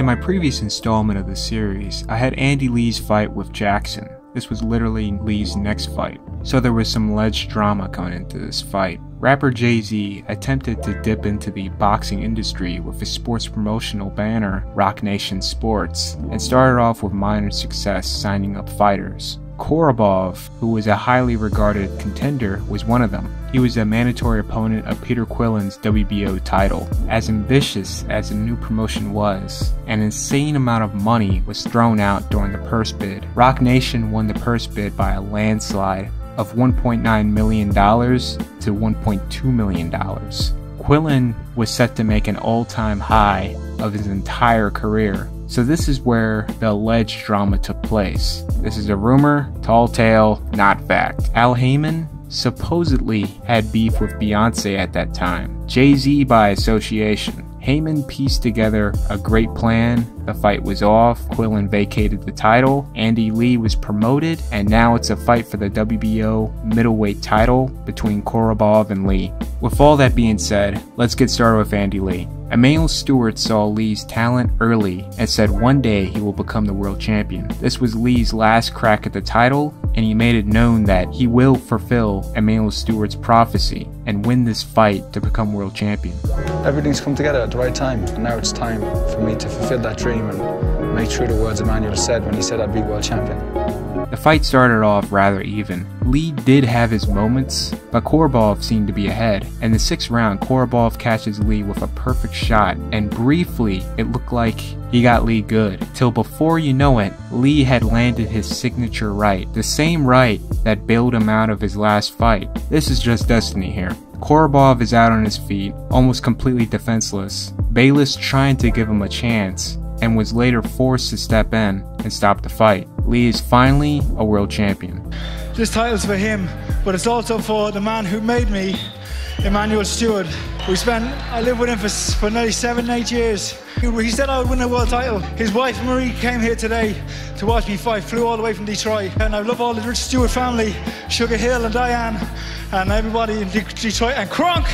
In my previous installment of the series, I had Andy Lee's fight with Jackson. This was literally Lee's next fight, so there was some ledge drama coming into this fight. Rapper Jay-Z attempted to dip into the boxing industry with his sports promotional banner, Roc Nation Sports, and started off with minor success signing up fighters. Korobov, who was a highly regarded contender, was one of them. He was a mandatory opponent of Peter Quillen's WBO title. As ambitious as the new promotion was, an insane amount of money was thrown out during the purse bid. Roc Nation won the purse bid by a landslide of $1.9 million to $1.2 million. Quillen was set to make an all-time high of his entire career. So this is where the alleged drama took place. This is a rumor, tall tale, not fact. Al Haymon supposedly had beef with Beyonce at that time. Jay-Z by association. Haymon pieced together a great plan, the fight was off, Quillen vacated the title, Andy Lee was promoted, and now it's a fight for the WBO middleweight title between Korobov and Lee. With all that being said, let's get started with Andy Lee. Emanuel Steward saw Lee's talent early and said one day he will become the world champion. This was Lee's last crack at the title, and he made it known that he will fulfill Emanuel Steward's prophecy and win this fight to become world champion. Everything's come together at the right time, and now it's time for me to fulfill that dream and make true the words Emanuel said when he said I'd be world champion. The fight started off rather even. Lee did have his moments, but Korobov seemed to be ahead. In the sixth round, Korobov catches Lee with a perfect shot, and briefly, it looked like he got Lee good. Till before you know it, Lee had landed his signature right, the same right that bailed him out of his last fight. This is just destiny here. Korobov is out on his feet, almost completely defenseless. Bayless trying to give him a chance, and was later forced to step in and stop the fight. Lee is finally a world champion. This title's for him, but it's also for the man who made me, Emanuel Steward. I lived with him for nearly 7, 8 years. He said I would win a world title. His wife Marie came here today to watch me fight, flew all the way from Detroit. And I love all the Rich Stewart family, Sugar Hill and Diane, and everybody in Detroit, and Kronk,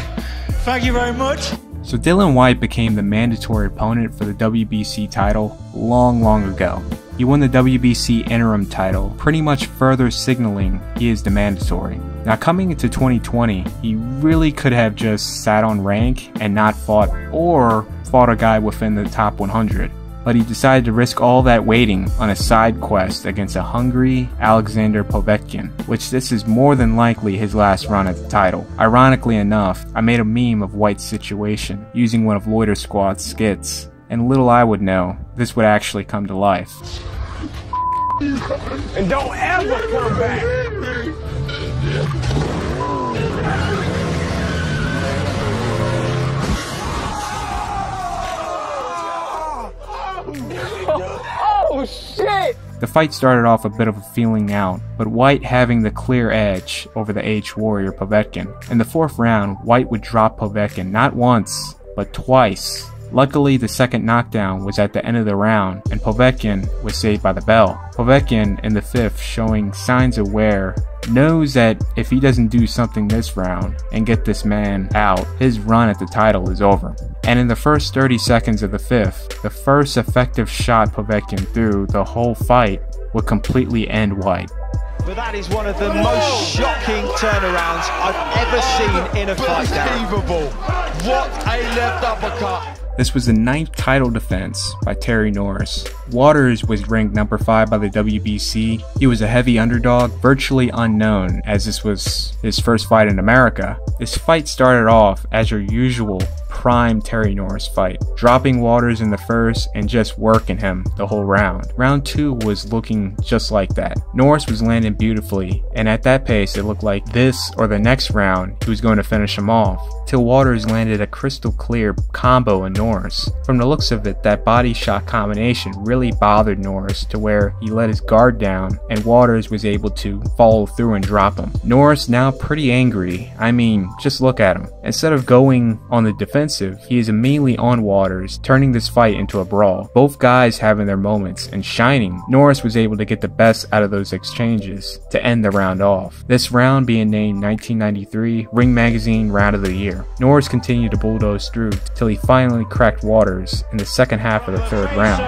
thank you very much. So Dillian Whyte became the mandatory opponent for the WBC title long ago. He won the WBC interim title, pretty much further signaling he is the mandatory. Now coming into 2020, he really could have just sat on rank and not fought, or fought a guy within the top 100. But he decided to risk all that waiting on a side quest against a hungry Alexander Povetkin, which this is more than likely his last run at the title. Ironically enough, I made a meme of White's situation using one of Loiter Squad's skits, and little I would know, this would actually come to life. And don't ever come back! Oh shit! The fight started off a bit of a feeling out, but Whyte having the clear edge over the H warrior Povetkin. In the fourth round, Whyte would drop Povetkin not once, but twice. Luckily, the second knockdown was at the end of the round, and Povetkin was saved by the bell. Povetkin in the fifth, showing signs of wear, knows that if he doesn't do something this round and get this man out, his run at the title is over. And in the first 30 seconds of the fifth, the first effective shot Povetkin threw the whole fight would completely end Whyte. But that is one of the most shocking turnarounds I've ever seen in a fight. Unbelievable! What a left uppercut! This was the 9th title defense by Terry Norris. Waters was ranked number 5 by the WBC. He was a heavy underdog, virtually unknown, as this was his first fight in America. This fight started off as your usual prime Terry Norris fight, dropping Waters in the first and just working him the whole round. Round 2 was looking just like that. Norris was landing beautifully, and at that pace it looked like this or the next round he was going to finish him off, till Waters landed a crystal clear combo in Norris. From the looks of it, that body shot combination really bothered Norris to where he let his guard down and Waters was able to follow through and drop him. Norris now pretty angry, I mean just look at him. Instead of going on the defense defensive, he is immediately on Waters, turning this fight into a brawl. Both guys having their moments and shining, Norris was able to get the best out of those exchanges to end the round off. This round being named 1993 Ring Magazine Round of the Year. Norris continued to bulldoze through till he finally cracked Waters in the second half of the third round.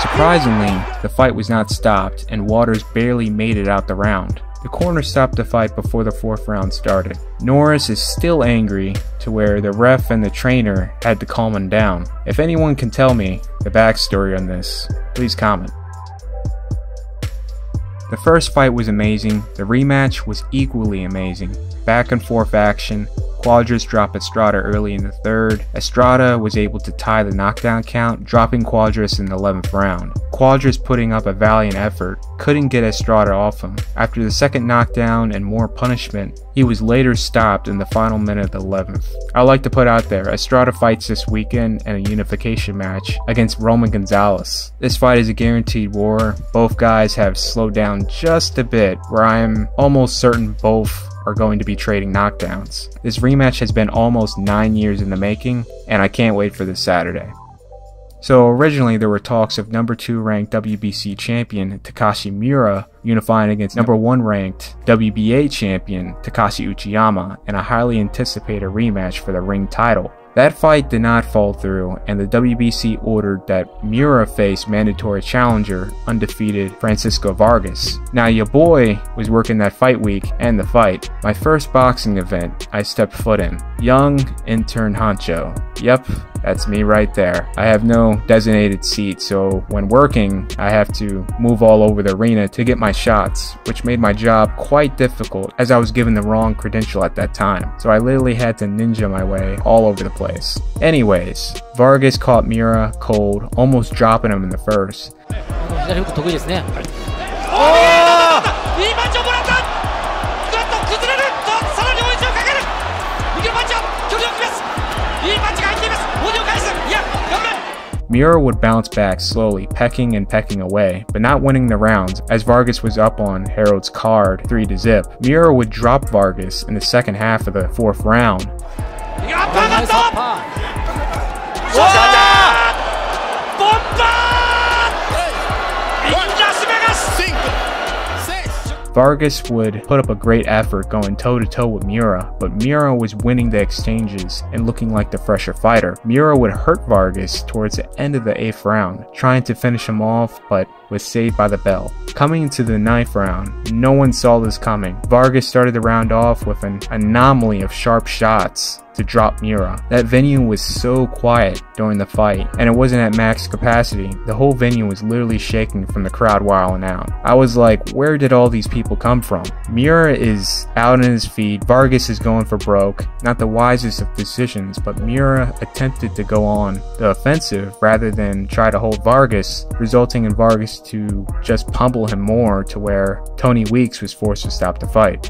Surprisingly, the fight was not stopped and Waters barely made it out the round. The corner stopped the fight before the fourth round started. Norris is still angry to where the ref and the trainer had to calm him down. If anyone can tell me the backstory on this, please comment. The first fight was amazing, the rematch was equally amazing. Back and forth action. Quadras dropped Estrada early in the third. Estrada was able to tie the knockdown count, dropping Quadras in the 11th round. Quadras, putting up a valiant effort, couldn't get Estrada off him. After the second knockdown and more punishment, he was later stopped in the final minute of the 11th. I'd like to put out there, Estrada fights this weekend in a unification match against Roman Gonzalez. This fight is a guaranteed war. Both guys have slowed down just a bit, where I am almost certain both are going to be trading knockdowns. This rematch has been almost 9 years in the making, and I can't wait for this Saturday. So originally there were talks of number 2 ranked WBC champion Takashi Mura unifying against number 1 ranked WBA champion Takashi Uchiyama in a highly anticipated rematch for the ring title. That fight did not fall through, and the WBC ordered that Mura face mandatory challenger, undefeated Francisco Vargas. Now your boy was working that fight week and the fight. My first boxing event I stepped foot in. Young intern honcho. Yep, that's me right there. I have no designated seat, so when working, I have to move all over the arena to get my shots, which made my job quite difficult as I was given the wrong credential at that time. So I literally had to ninja my way all over the place. Anyways, Vargas caught Mura cold, almost dropping him in the first. Mura would bounce back slowly, pecking and pecking away, but not winning the rounds as Vargas was up on Harold's card 3-0. Mura would drop Vargas in the second half of the fourth round. Vargas would put up a great effort going toe-to-toe with Mura, but Mura was winning the exchanges and looking like the fresher fighter. Mura would hurt Vargas towards the end of the 8th round, trying to finish him off, but was saved by the bell. Coming into the 9th round, no one saw this coming. Vargas started the round off with an anomaly of sharp shots to drop Mura. That venue was so quiet during the fight, and it wasn't at max capacity. The whole venue was literally shaking from the crowd wilding out. I was like, where did all these people come from? Mura is out on his feet, Vargas is going for broke. Not the wisest of decisions, but Mura attempted to go on the offensive rather than try to hold Vargas, resulting in Vargas to just pummel him more to where Tony Weeks was forced to stop the fight.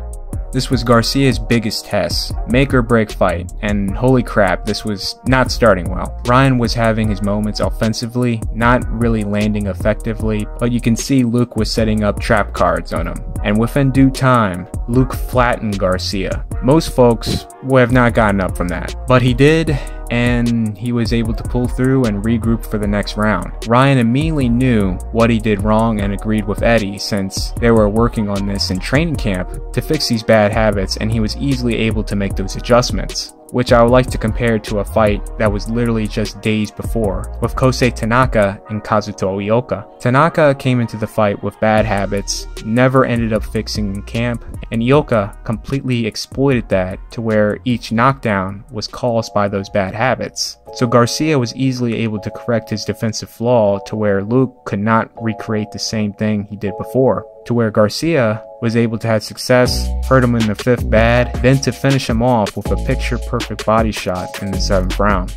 This was Garcia's biggest test, make or break fight, and holy crap, this was not starting well. Ryan was having his moments offensively, not really landing effectively, but you can see Luke was setting up trap cards on him. And within due time, Luke flattened Garcia. Most folks would have not gotten up from that, but he did, and he was able to pull through and regroup for the next round. Ryan immediately knew what he did wrong and agreed with Eddie, since they were working on this in training camp, to fix these bad habits, and he was easily able to make those adjustments, which I would like to compare to a fight that was literally just days before with Kosei Tanaka and Kazuto Ioka. Tanaka came into the fight with bad habits, never ended up fixing in camp, and Ioka completely exploited that to where each knockdown was caused by those bad habits. So Garcia was easily able to correct his defensive flaw to where Luke could not recreate the same thing he did before, to where Garcia was able to have success, hurt him in the 5th bad, then to finish him off with a picture-perfect body shot in the 7th round.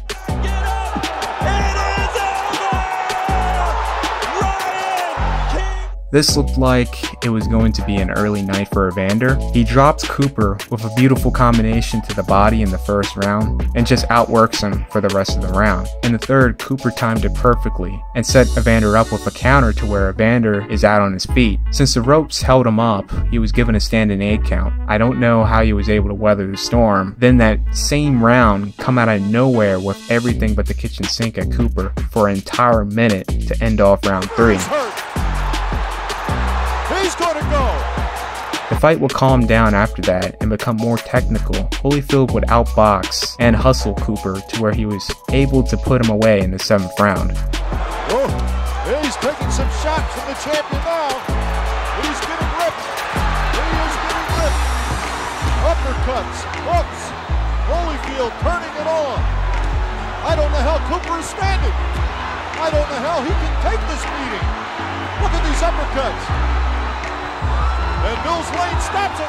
This looked like it was going to be an early night for Evander. He drops Cooper with a beautiful combination to the body in the first round and just outworks him for the rest of the round. In the third, Cooper timed it perfectly and set Evander up with a counter to where Evander is out on his feet. Since the ropes held him up, he was given a standing 8 count. I don't know how he was able to weather the storm. Then that same round come out of nowhere with everything but the kitchen sink at Cooper for an entire minute to end off round 3. The fight would calm down after that and become more technical. Holyfield would outbox and hustle Cooper to where he was able to put him away in the 7th round. Oh, he's taking some shots from the champion now. He's getting ripped. He is getting ripped. Uppercuts, hooks. Holyfield turning it on. I don't know how Cooper is standing. I don't know how he can take this beating. Look at these uppercuts. And Bill's Lane stops it.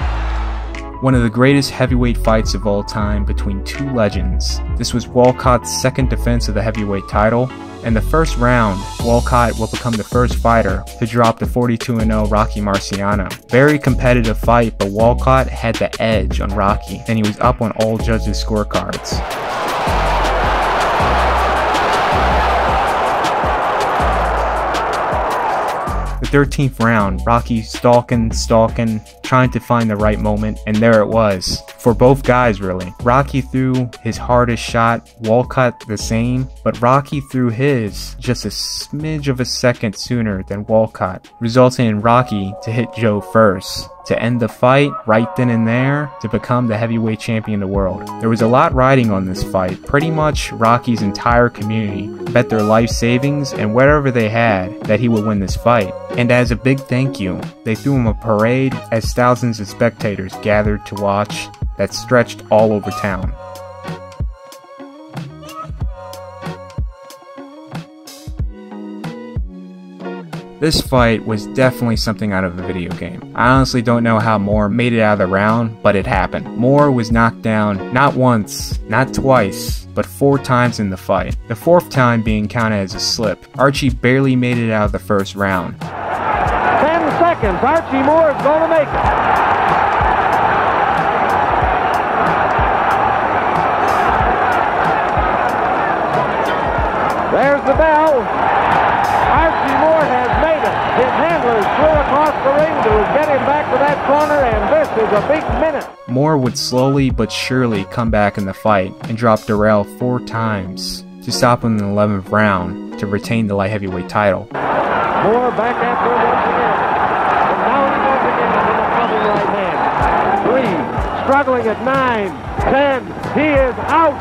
One of the greatest heavyweight fights of all time between two legends. This was Walcott's second defense of the heavyweight title. In the first round, Walcott will become the first fighter to drop the 42-0 Rocky Marciano. Very competitive fight, but Walcott had the edge on Rocky, and he was up on all judges' scorecards. The 13th round, Rocky stalking, trying to find the right moment, and there it was. For both guys, really. Rocky threw his hardest shot, Walcott the same, but Rocky threw his just a smidge of a second sooner than Walcott, resulting in Rocky to hit Joe first. To end the fight right then and there to become the heavyweight champion of the world. There was a lot riding on this fight. Pretty much Rocky's entire community bet their life savings and whatever they had that he would win this fight. And as a big thank you, they threw him a parade as thousands of spectators gathered to watch that stretched all over town. This fight was definitely something out of a video game. I honestly don't know how Moore made it out of the round, but it happened. Moore was knocked down not once, not twice, but 4 times in the fight. The 4th time being counted as a slip. Archie barely made it out of the first round. 10 seconds, Archie Moore is going to make it. There's the bell. His handlers flew across the ring to get him back to that corner, and this is a big minute. Moore would slowly but surely come back in the fight and drop Durrell 4 times to stop him in the 11th round to retain the light heavyweight title. Moore back after him once again. And now he goes again with a double right hand. 3, struggling at 9, 10. He is out.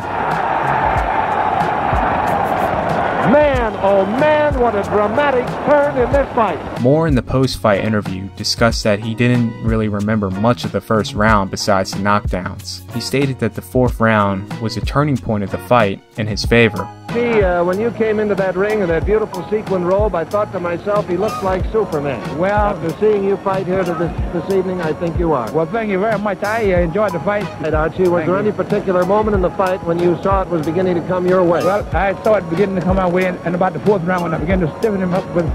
Man, oh man, what a dramatic turn in this fight. Moore in the post-fight interview discussed that he didn't really remember much of the first round besides the knockdowns. He stated that the 4th round was a turning point of the fight in his favor. See, when you came into that ring in that beautiful sequin robe, I thought to myself, he looks like Superman. Well, after seeing you fight here this evening, I think you are. Well, thank you very much. I enjoyed the fight. Hey, Archie, was there any particular moment in the fight when you saw it was beginning to come your way? Well, I saw it beginning to come my way. And about the 4th round when I began to stiffen him up with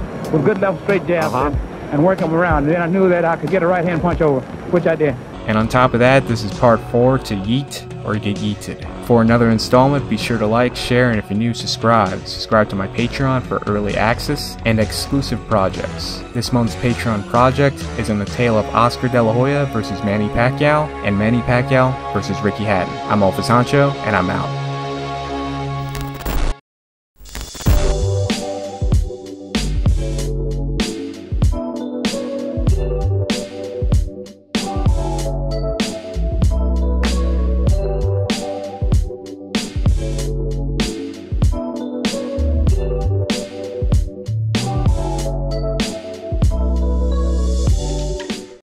good left straight jabs and work him around. And then I knew that I could get a right hand punch over, which I did. And on top of that, this is part 4 to Yeet or Get Yeeted. For another installment, be sure to like, share, and if you're new, subscribe. Subscribe to my Patreon for early access and exclusive projects. This month's Patreon project is on the tale of Oscar De La Hoya versus Manny Pacquiao and Manny Pacquiao versus Ricky Hatton. I'm Alfa Sancho, and I'm out.